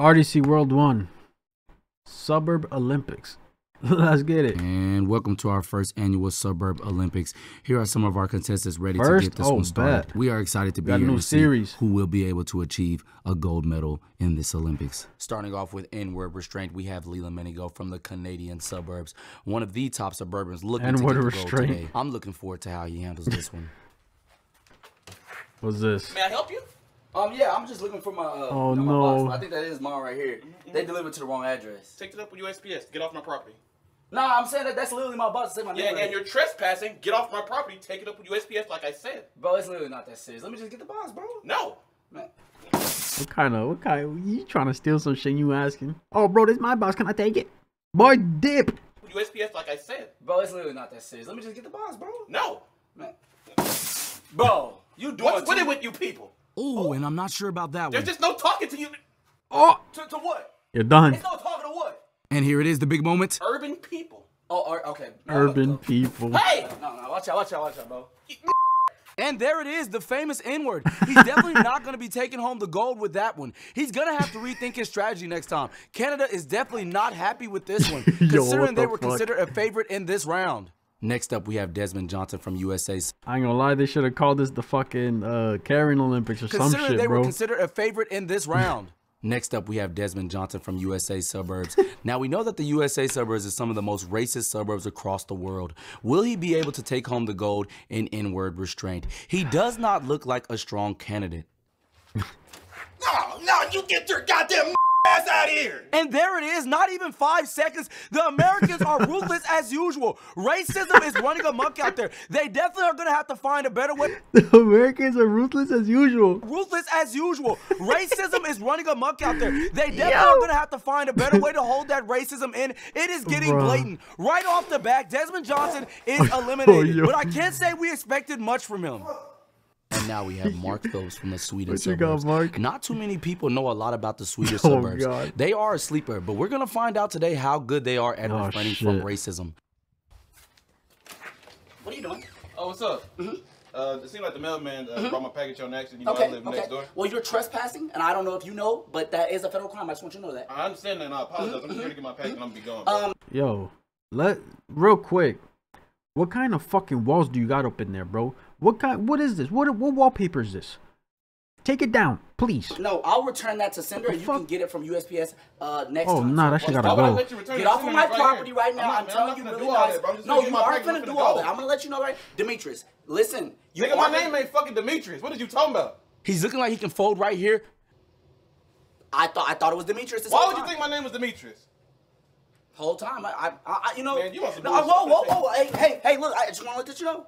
RDC World 1, Suburb Olympics. Let's get it. And welcome to our first annual Suburb Olympics. Here are some of our contestants ready to get this one started. We are excited to be here to see who will be able to achieve a gold medal in this Olympics. Starting off with N-word restraint, we have Lila Menigo from the Canadian suburbs, one of the top suburbans looking to get the gold today. I'm looking forward to how he handles this one. What's this? May I help you? Yeah, I'm just looking for my my box. I think that is mine right here. They delivered to the wrong address. Take it up with USPS. Get off my property. Nah, I'm saying that's literally my boss. Say my name. Yeah, and you're trespassing. Get off my property. Take it up with USPS, like I said. Bro, it's literally not that serious. Let me just get the box, bro. No. Man. What kind of, you trying to steal some shit you asking? Oh, bro, this is my box. Can I take it? Boy, dip. USPS, like I said. Bro, it's literally not that serious. Let me just get the box, bro. No. Man. Bro, you doing what's with it with you people? Ooh, and I'm not sure about that one. There's just no talking to you. Oh. To what? You're done. There's no talking to what? And here it is, the big moment. Urban people. Oh, okay. Urban people. Hey! No, watch out, bro. And there it is, the famous N-word. He's definitely not going to be taking home the gold with that one. He's going to have to rethink his strategy next time. Canada is definitely not happy with this one, considering they were considered a favorite in this round. Next up, we have Desmond Johnson from USA. I ain't gonna lie, they should have called this the fucking Karen Olympics or some shit, bro. They were considered a favorite in this round. Next up, we have Desmond Johnson from USA Suburbs. Now, we know that the USA Suburbs is some of the most racist suburbs across the world. Will he be able to take home the gold in N-word restraint? He does not look like a strong candidate. No, you get your goddamn ass out of here. And there it is, not even 5 seconds. The Americans are ruthless as usual. Racism is running amok out there. They definitely are going to have to find a better way. The Americans are ruthless as usual. Ruthless as usual. Racism is running amok out there. They definitely are going to have to find a better way to hold that racism in. It is getting blatant. Right off the bat, Desmond Johnson is eliminated. But I can't say we expected much from him. And now we have Mark Phelps from the Sweden suburbs. Not too many people know a lot about the Swedish suburbs. God. They are a sleeper, but we're going to find out today how good they are at refraining from racism. What are you doing? Oh, what's up? It seems like the mailman brought my package on accident. You know, I live next door. Well, you're trespassing, and I don't know if you know, but that is a federal crime. I just want you to know that. I understand that, and I apologize. I'm just here to get my package, and I'm going to be gone. Real quick, what kind of fucking walls do you got up in there, bro? What is this? What wallpaper is this? Take it down, please. No, I'll return that to sender. You can get it from USPS next time. Oh, nah, that shit gotta go. Get off of my property right now. I'm telling you really nice. No, you aren't gonna do all that. I'm gonna let you know right. Demetrius, listen. Nigga, my name ain't fucking Demetrius. What are you talking about? He's looking like he can fold right here. I thought it was Demetrius. Why would you think my name was Demetrius? Whole time, I you know. Man, you want some bullshit. Whoa. Hey, look, I just wanna let you know.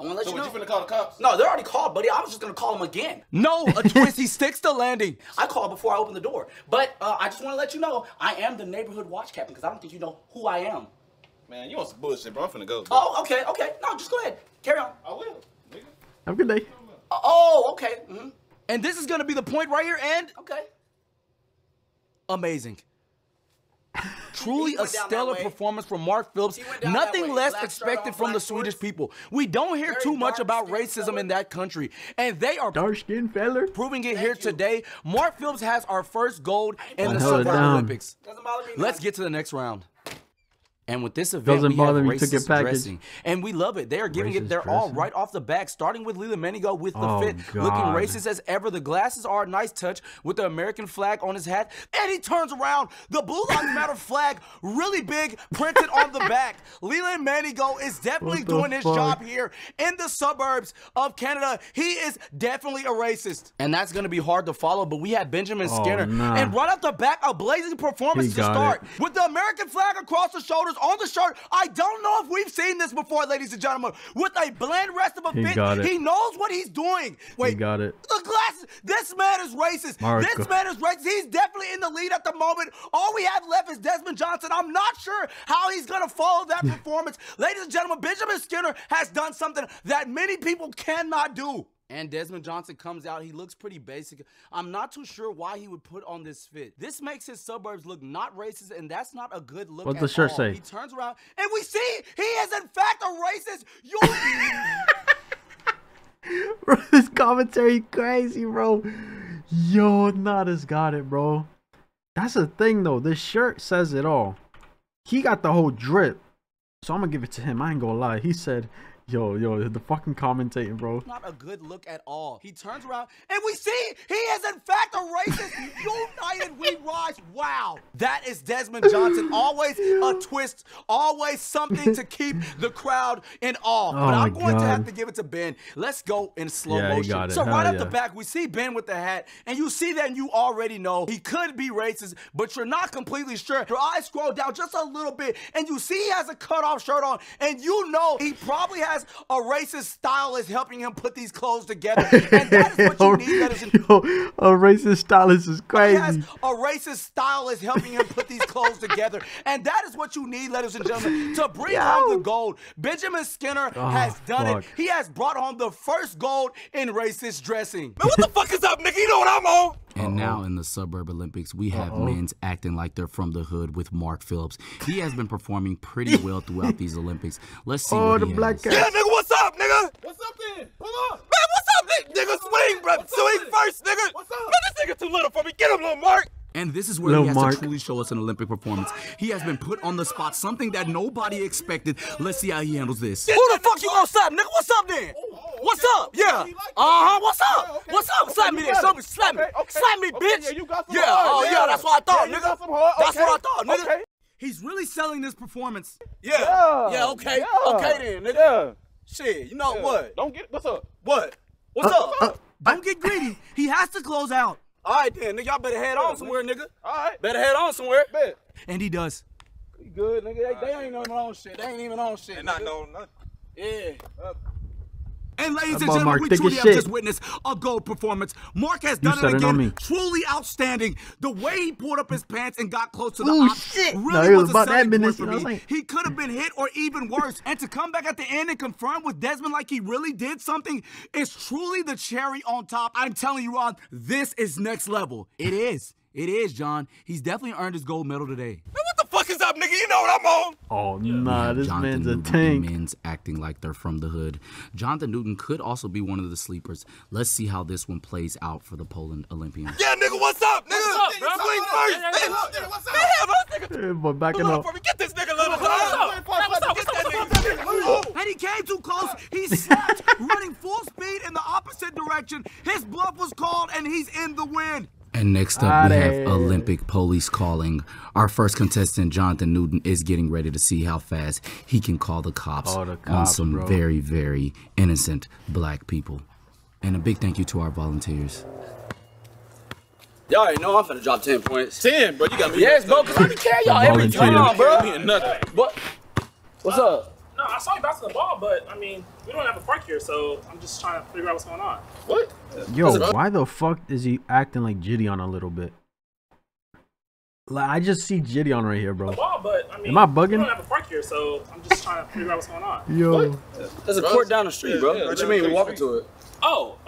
I want to let you know. So you finna call the cops? No, they're already called, buddy. I was just going to call them again. No, a twisty sticks to landing. I called before I opened the door. But I just want to let you know, I am the neighborhood watch captain because I don't think you know who I am. Man, you want some bullshit, bro. I'm finna go. Bro. Oh, okay. No, just go ahead. Carry on. I will, nigga. Have a good day. Oh, okay. Mm-hmm. And this is going to be the point right here, and... Okay. Amazing. Truly a stellar performance from Mark Phelps. Nothing less expected from the Swedish people. We don't hear too much about racism in that country, and they are dark-skinned feller proving it here today. Mark Phelps has our first gold in the Summer Olympics. Let's get to the next round. And with this event, we have racist dressing, and we love it. They are giving it their all right off the back, starting with Lila Menigo with the fit, looking racist as ever. The glasses are a nice touch with the American flag on his hat, and he turns around. The Blue Lives Matter flag, really big, printed on the back. Lila Menigo is definitely doing his job here in the suburbs of Canada. He is definitely a racist, and that's going to be hard to follow. But we had Benjamin Skinner, and right off the back, a blazing performance to start with the American flag across the shoulders. On the shirt. I don't know if we've seen this before, ladies and gentlemen. With a bland rest of a bit, he knows what he's doing. Wait, the glasses. This man is racist. This man is racist. He's definitely in the lead at the moment. All we have left is Desmond Johnson. I'm not sure how he's going to follow that performance. Ladies and gentlemen, Benjamin Skinner has done something that many people cannot do. And Desmond Johnson comes out. He looks pretty basic. I'm not too sure why he would put on this fit. This makes his suburbs look not racist, and that's not a good look at all. What's the shirt say? He turns around, and we see he is, in fact, a racist. You... Bro, this commentary crazy, bro. Yo, Nada's got it, bro. That's the thing though, this shirt says it all. He got the whole drip, so I'm gonna give it to him. I ain't gonna lie, he said, yo, the fucking commentating, bro. Not a good look at all. He turns around and we see he is in fact a racist. United we rise. Wow. That is Desmond Johnson. Always a twist, always something to keep the crowd in awe. Oh, but I'm going to have to give it to Ben. Let's go in slow motion. So right off the back, we see Ben with the hat, and you see that and you already know he could be racist, but you're not completely sure. Your eyes scroll down just a little bit, and you see he has a cutoff shirt on, and you know he probably has a racist stylist helping him put these clothes together, and that is what you need. That is a racist stylist is crazy. Yes, a racist stylist helping him put these clothes together, and that is what you need, ladies and gentlemen, to bring home the gold. Benjamin Skinner has done it. He has brought home the first gold in racist dressing. Man, what the fuck is up, nigga? You know what I'm on. And now in the Suburb Olympics, we have men's acting like they're from the hood with Mark Phelps. He has been performing pretty well throughout these Olympics. Let's see what he has. Yeah, nigga, what's up, nigga? What's up, then? Hold on. Man, what's up, nigga? Swing, bro. Swing first, nigga. What's up? Man, this nigga too little for me. Get him, little Mark. And this is where he has to truly show us an Olympic performance. He has been put on the spot, something that nobody expected. Let's see how he handles this. Who the fuck you gonna stop, nigga? What's up, then? What's up? Yeah. What's up? What's up? Okay, slap me there. Somebody slap me. Slap me, bitch. Yeah, you got some hard. Yeah, that's what I thought, nigga. That's what I thought, nigga. Okay. He's really selling this performance. Yeah, okay. Yeah. Okay then, nigga. Yeah. Shit, you know what? Don't get what's up. What? What's up? Don't get greedy. He has to close out. All right then, nigga. Y'all better head on somewhere, nigga. All right. Better head on somewhere. Bet. And he does. He good, nigga. They ain't even on shit. They ain't even on shit. They not knowing nothing. Yeah. And ladies and gentlemen, we truly have just witnessed a gold performance. Mark has done it again. Truly outstanding. The way he pulled up his pants and got close to the shit really was about that minute for me. He could have been hit or even worse. And to come back at the end and confirm with Desmond like he really did something is truly the cherry on top. I'm telling you, Ron, this is next level. It is. It is, John. He's definitely earned his gold medal today. Up, nigga, you know what I'm on. Oh nah, this Jonathan man's a tank. Men's acting like they're from the hood. Jonathan Newton could also be one of the sleepers. Let's see how this one plays out for the Poland Olympians. Yeah, nigga, what's up, nigga? Swing first. What's up? But backing up. Get this nigga, little. And he came too close. He slapped, running full speed in the opposite direction. His bluff was called, and he's in the wind. And next up, we have Olympic police calling. Our first contestant, Jonathan Newton, is getting ready to see how fast he can call the cops on some very, very innocent black people. And a big thank you to our volunteers. Y'all already know I'm finna drop 10 points. 10, bro. You got me. Yes, bro, because I can carry y'all every time, bro. What's up? No, I saw you bouncing the ball, but I mean, we don't have a park here, so I'm just trying to figure out what's going on. What? Yo, why the fuck is he acting like Gideon a little bit? Like, I just see Gideon right here, bro. The ball, but, I mean, am I bugging? We don't have a park here, so I'm just trying to figure out what's going on. Yo, what? There's a court down the street, bro. Yeah, what you mean? We're walking to it. Oh,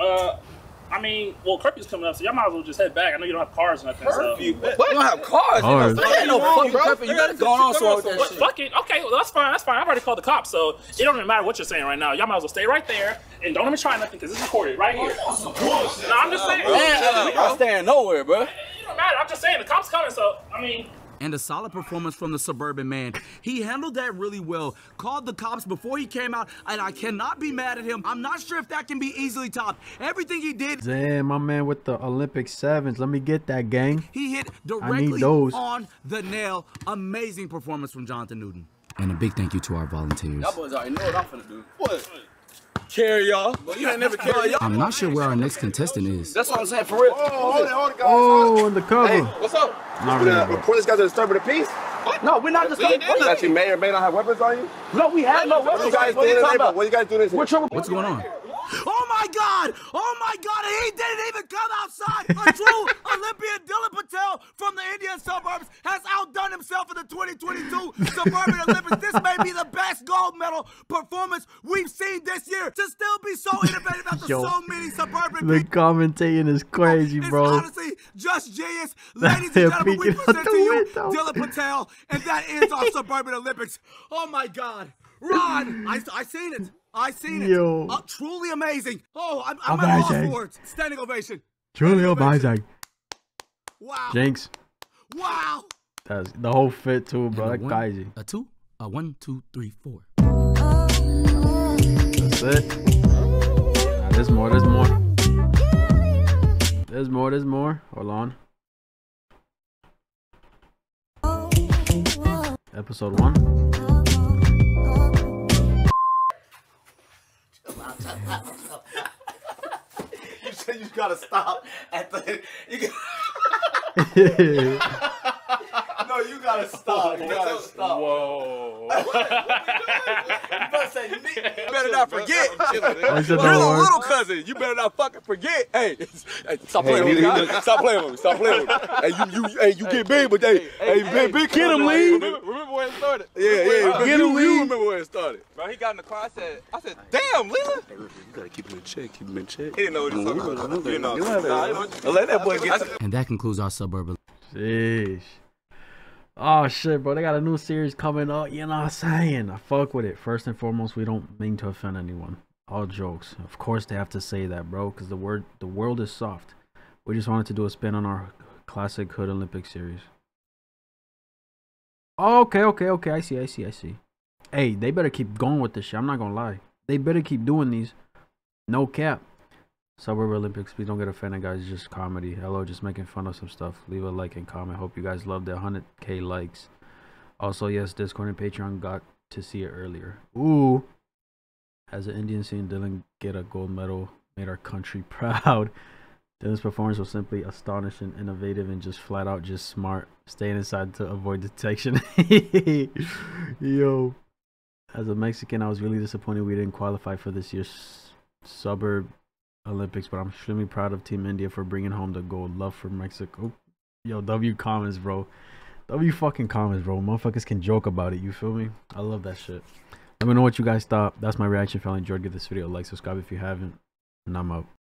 I mean, well, curfew's coming up, so y'all might as well just head back. I know you don't have cars or nothing. Curfew? So. What? You don't have cars? There ain't no fucking curfew. You got it going on, so that shit. Fuck it. Okay, well, that's fine. That's fine. I've already called the cops, so it don't even matter what you're saying right now. Y'all might as well stay right there and don't even try nothing because it's recorded right here. No, I'm just saying. Man, we not staying nowhere, bro. It don't matter. I'm just saying the cops coming, so, I mean. And a solid performance from the suburban man. He handled that really well. Called the cops before he came out, and I cannot be mad at him. I'm not sure if that can be easily topped. Everything he did. Damn, my man with the Olympic sevens. Let me get that, gang. He hit directly on the nail. Amazing performance from Jonathan Newton. And a big thank you to our volunteers. Y'all boys already know what I'm finna do. What? Carry y'all. You ain't never carry y'all. I'm not sure where our next contestant is. That's what I'm saying, for real. Oh, in the cover. Hey, what's up? We're going to report this guy to disturbing the peace? What? No, we're not disturbing the peace. That you may or may not have weapons on you? No, we have no weapons. What you guys doing this here? What's going on? Oh, my God. Oh, my God. He didn't even come outside. A true Olympian, Dylan Patel from the Indian suburbs, has outdone himself in the 2022 Suburban Olympics. This may be the best gold medal performance we've seen this year. To still be so innovative after so many suburban the people. Commentating is crazy, bro. It's honestly just genius. Ladies and gentlemen, we present to you Dylan Patel, and that ends our Suburban Olympics. Oh, my God. Ron, I seen it. I seen it. Truly amazing. Oh, I'm at a loss for words. Standing ovation. Truly amazing. Wow. Jinx. Wow. That's the whole fit too, bro. Like crazy. A two, a 1, 2, 3, 4. That's it. Nah, there's more. There's more. There's more. There's more. Hold on. Episode 1. Chill out. You said you gotta stop at the. No, you gotta stop. You gotta stop. Whoa. You better not forget. You're the little cousin. You better not fucking forget. Hey, stop playing with me. Hey, you get big, but hey, get him, Lee. Remember where it started? Yeah. Get him, Lee. You remember where it started? Bro, he got in the car. I said, damn, Lila. You gotta keep him in check. He didn't know what he was talking about. You know, let that boy get. And that concludes our suburb. Jeez. Oh shit, bro, they got a new series coming up, you know what I'm saying? I fuck with it. First and foremost, we don't mean to offend anyone. All jokes. Of course they have to say that, bro, because the world is soft. We just wanted to do a spin on our classic Hood Olympic series. Okay, I see. Hey, they better keep going with this shit, I'm not gonna lie. They better keep doing these. No cap. Suburb Olympics, please don't get offended, guys. It's just comedy. Hello, just making fun of some stuff. Leave a like and comment. Hope you guys loved the 100K likes. Also, yes, Discord and Patreon got to see it earlier. Ooh. As an Indian scene, Dylan get a gold medal. Made our country proud. Dylan's performance was simply astonishing, innovative, and just flat out just smart. Staying inside to avoid detection. Yo. As a Mexican, I was really disappointed we didn't qualify for this year's Suburb Olympics, but I'm extremely proud of Team India for bringing home the gold. Love for Mexico. Yo, W comments, bro. W fucking comments, bro. Motherfuckers can joke about it. You feel me? I love that shit. Let me know what you guys thought. That's my reaction. If y'all enjoyed, give this video a like, subscribe if you haven't, and I'm out.